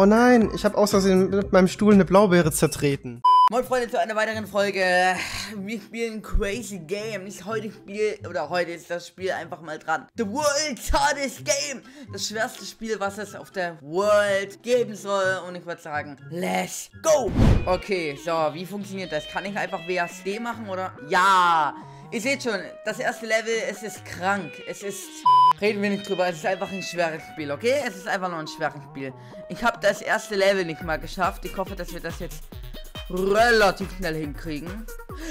Oh nein, ich habe aus Versehen mit meinem Stuhl eine Blaubeere zertreten. Moin Freunde, zu einer weiteren Folge. Wir spielen Crazy Game. Heute ist das Spiel einfach mal dran. The World's Hardest Game. Das schwerste Spiel, was es auf der World geben soll. Und ich würde sagen, let's go. Okay, so, wie funktioniert das? Kann ich einfach WASD machen, oder? Ja. Ihr seht schon, das erste Level, es ist krank. Es ist... Reden wir nicht drüber, es ist einfach ein schweres Spiel, okay? Es ist einfach nur ein schweres Spiel. Ich habe das erste Level nicht mal geschafft. Ich hoffe, dass wir das jetzt relativ schnell hinkriegen.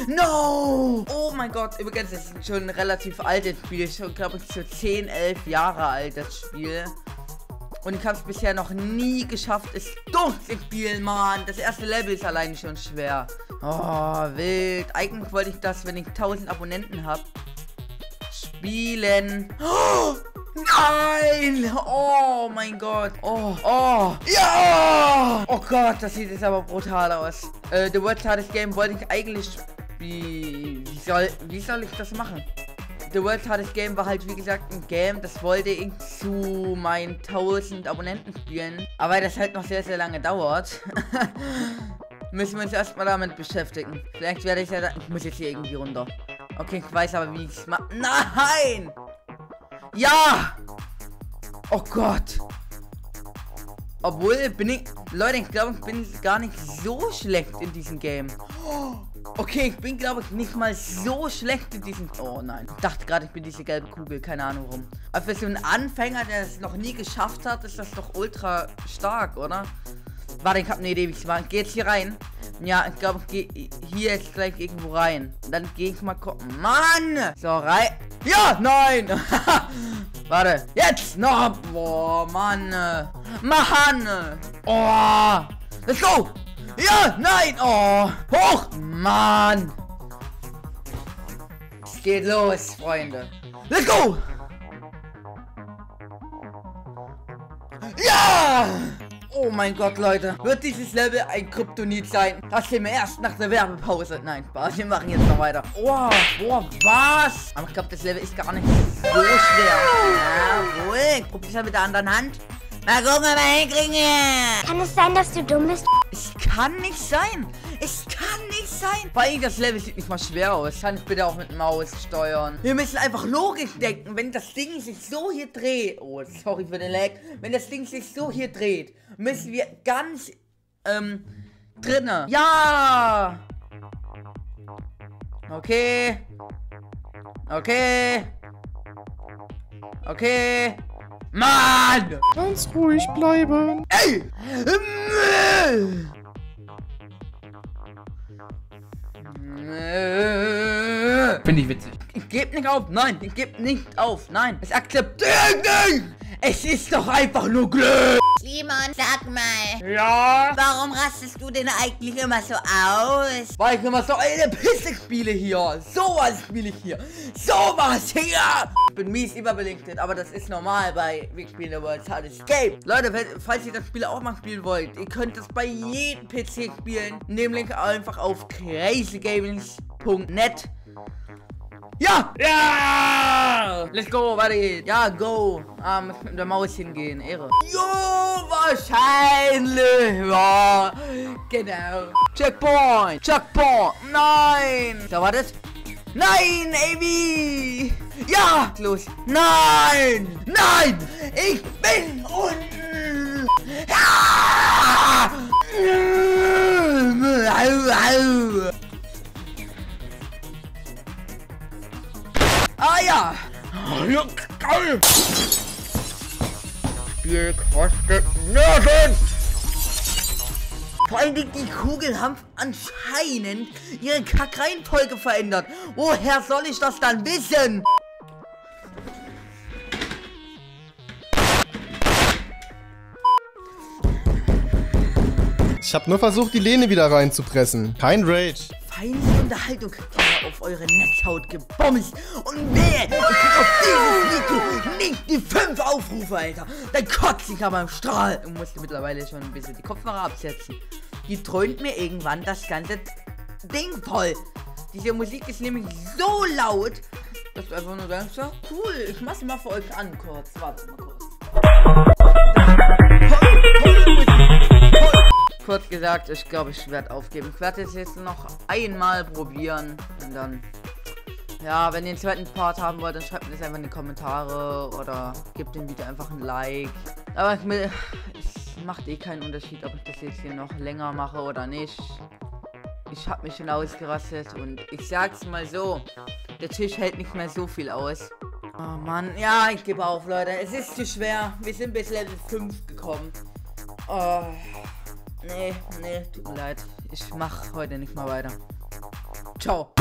No! Oh mein Gott, übrigens, es ist schon ein relativ altes Spiel. Schon, glaube ich, so 10, 11 Jahre alt, das Spiel. Und ich habe es bisher noch nie geschafft, es durchzuspielen, Mann. Das erste Level ist alleine schon schwer. Oh, wild. Eigentlich wollte ich das, wenn ich 1000 Abonnenten habe, spielen. Oh, nein! Oh mein Gott. Oh, oh. Ja! Oh Gott, das sieht jetzt aber brutal aus. The World's Hardest Game wollte ich eigentlich spielen. Wie soll ich das machen? The World's Hardest Game war halt, wie gesagt, ein Game, das wollte ich zu meinen 1000 Abonnenten spielen. Aber weil das halt noch sehr, sehr lange dauert, müssen wir uns erstmal damit beschäftigen. Vielleicht werde ich ja da... Ich muss jetzt hier irgendwie runter. Okay, ich weiß aber, wie ich es mache. Nein! Ja! Oh Gott! Obwohl, bin ich... Leute, ich glaube, ich bin gar nicht so schlecht in diesem Game. Okay, ich bin, glaube ich, nicht mal so schlecht in diesem... Oh nein. Ich dachte gerade, ich bin diese gelbe Kugel. Keine Ahnung warum. Aber für so einen Anfänger, der es noch nie geschafft hat, ist das doch ultra stark, oder? Warte, ich habe eine Idee, wie ich es mache. Ich gehe jetzt hier rein. Ja, ich glaube, ich gehe hier jetzt gleich irgendwo rein. Dann gehe ich mal gucken. Mann! So, rein. Ja, nein! Warte. Jetzt! No, boah, Mann. Mann! Oh! Let's go! Ja, nein! Oh! Hoch! Mann! Es geht los, Freunde. Let's go! Ja! Oh mein Gott, Leute. Wird dieses Level ein Kryptonit sein? Das sehen wir erst nach der Werbepause. Nein, Spaß. Wir machen jetzt noch weiter. Oh, oh, was? Aber ich glaube, das Level ist gar nicht so schwer. Jawohl. Ich probier's mal mit der anderen Hand. Mal gucken, ob wir hinkriegen. Kann es sein, dass du dumm bist? Es kann nicht sein. Es kann nicht sein. Vor allem das Level sieht nicht mal schwer aus. Kann ich bitte auch mit Maus steuern. Wir müssen einfach logisch denken. Wenn das Ding sich so hier dreht. Oh, sorry für den Lag. Wenn das Ding sich so hier dreht, müssen wir ganz drinnen. Ja. Okay. Okay. Okay. Mann! Ganz ruhig bleiben. Ey! Finde ich witzig. Ich gebe nicht auf. Nein, ich gebe nicht auf. Nein, es akzeptiert nicht. Es ist doch einfach nur Glück. Simon, sag mal. Ja? Warum rastest du denn eigentlich immer so aus? Weil ich immer so eine Pisse spiele hier. Sowas spiele ich hier. Sowas hier. Ich bin mies überbelichtet, aber das ist normal bei Wir spielen The World's Hardest Game. Leute, falls ihr das Spiel auch mal spielen wollt, ihr könnt das bei jedem PC spielen. Nämlich einfach auf crazygames.net. Ja! Ja! Let's go, weiter geht's. Ja, go. Muss mit der Maus hingehen, Ehre. Jo, wahrscheinlich. Ja, genau. Checkpoint, Checkpoint. Nein. So, wartet. Nein, Amy. Ja, los. Nein, nein. Ich bin unten. Ja! Ah ja! Geil! Spiel kostet nirgends! Vor allem die Kugeln haben anscheinend ihre Kackreihenfolge verändert. Woher soll ich das dann wissen? Ich habe nur versucht, die Lehne wieder reinzupressen. Kein Rage. Feine Unterhaltung. Auf eure Netzhaut gebomst und wehe, ich krieg auf dieses Video nicht die 5 Aufrufe, Alter. Dann kotze ich aber im Strahl. Ich musste mittlerweile schon ein bisschen die Kopfhörer absetzen. Die dröhnt mir irgendwann das ganze Ding voll. Diese Musik ist nämlich so laut, dass du einfach nur denkst, ja, cool, ich mach's mal für euch an kurz. Warte mal kurz. Tolle Musik. kurz gesagt, ich glaube, ich werde aufgeben. Ich werde es jetzt noch einmal probieren. Und dann, ja, wenn ihr den zweiten Part haben wollt, dann schreibt mir das einfach in die Kommentare. Oder gebt dem Video einfach ein Like. Aber es macht eh keinen Unterschied, ob ich das jetzt hier noch länger mache oder nicht. Ich habe mich schon ausgerastet und ich sag's mal so, der Tisch hält nicht mehr so viel aus. Oh Mann, ja, ich gebe auf, Leute. Es ist zu schwer. Wir sind bis Level 5 gekommen. Oh, nee, tut mir leid. Ich mache heute nicht mal weiter. Ciao.